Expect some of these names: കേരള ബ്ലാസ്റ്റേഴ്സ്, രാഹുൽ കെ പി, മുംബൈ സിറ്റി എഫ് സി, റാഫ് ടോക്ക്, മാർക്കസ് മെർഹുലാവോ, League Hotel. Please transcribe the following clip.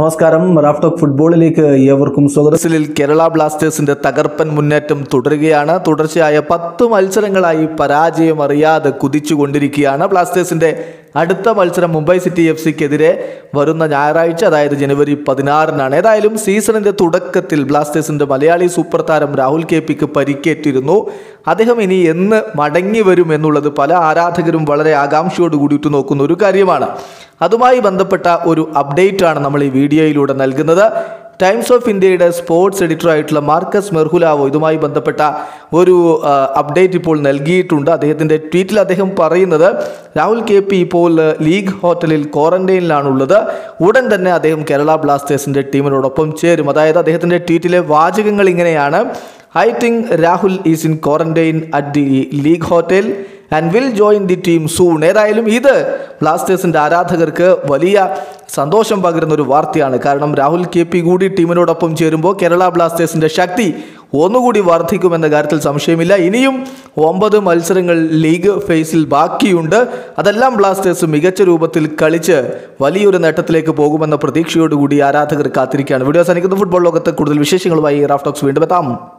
നമസ്കാരം, റാഫ് ടോക്ക് ഫുട്ബോളിലേക്ക് ഏവർക്കും സ്വാഗതം. കേരള ബ്ലാസ്റ്റേഴ്സിന്റെ തകർപ്പൻ മുന്നേറ്റം തുടരുകയാണ്. തുടർച്ചയായ 10 മത്സരങ്ങളായി പരാജയം അറിയാതെ കുതിച്ചുകൊണ്ടിരിക്കുകയാണ്. ബ്ലാസ്റ്റേഴ്സിന്റെ അടുത്ത മത്സരം മുംബൈ സിറ്റി എഫ് സിക്കെതിരെ വരുന്ന ഞായറാഴ്ച, അതായത് ജനുവരി 16-നാണ്. ഏതായാലും സീസണിന്റെ തുടക്കത്തിൽ ബ്ലാസ്റ്റേഴ്സിന്റെ മലയാളി സൂപ്പർ താരം രാഹുൽ കെ പിക്ക് പരിക്കേറ്റിരുന്നു. അദ്ദേഹം ഇനി എന്ന് മടങ്ങി വരും എന്നുള്ളത് പല ആരാധകരും വളരെ ആകാംക്ഷയോടുകൂടി ഉറ്റുനോക്കുന്ന ഒരു കാര്യമാണ്. അതുമായി ബന്ധപ്പെട്ട ഒരു അപ്ഡേറ്റ് ആണ് നമ്മൾ ഈ വീഡിയോയിലൂടെ നൽകുന്നത്. ടൈംസ് ഓഫ് ഇന്ത്യയുടെ സ്പോർട്സ് എഡിറ്ററായിട്ടുള്ള മാർക്കസ് മെർഹുലാവോ ഇതുമായി ബന്ധപ്പെട്ട ഒരു അപ്ഡേറ്റ് ഇപ്പോൾ നൽകിയിട്ടുണ്ട്. അദ്ദേഹത്തിൻ്റെ ട്വീറ്റിൽ അദ്ദേഹം പറയുന്നത്, രാഹുൽ കെ പി ഇപ്പോൾ ലീഗ് ഹോട്ടലിൽ ക്വാറന്റൈനിലാണുള്ളത്. ഉടൻ തന്നെ അദ്ദേഹം കേരള ബ്ലാസ്റ്റേഴ്സിൻ്റെ ടീമിനോടൊപ്പം ചേരും. അതായത് അദ്ദേഹത്തിൻ്റെ ട്വീറ്റിലെ വാചകങ്ങൾ ഇങ്ങനെയാണ്: I think Rahul is in quarantine at the League Hotel and will join the team soon. ഏതായാലും ഇത് ബ്ലാസ്റ്റേഴ്സിൻ്റെ ആരാധകർക്ക് വലിയ സന്തോഷം പകരുന്ന ഒരു വാർത്തയാണ്. കാരണം രാഹുൽ കെ പി കൂടി ടീമിനോടൊപ്പം ചേരുമ്പോൾ കേരള ബ്ലാസ്റ്റേഴ്സിൻ്റെ ശക്തി ഒന്നുകൂടി വർദ്ധിക്കുമെന്ന കാര്യത്തിൽ സംശയമില്ല. ഇനിയും 9 മത്സരങ്ങൾ ലീഗ് ഫേസിൽ ബാക്കിയുണ്ട്. അതെല്ലാം ബ്ലാസ്റ്റേഴ്സ് മികച്ച രൂപത്തിൽ കളിച്ച് വലിയൊരു നേട്ടത്തിലേക്ക് പോകുമെന്ന പ്രതീക്ഷയോടുകൂടി ആരാധകർ കാത്തിരിക്കുകയാണ്. വീഡിയോ സന്നിഹിക്കുന്ന ഫുട്ബോൾ ലോകത്ത് കൂടുതൽ വിശേഷങ്ങളുമായി റാഫ് ടോക്സ് വീണ്ടും എത്താം.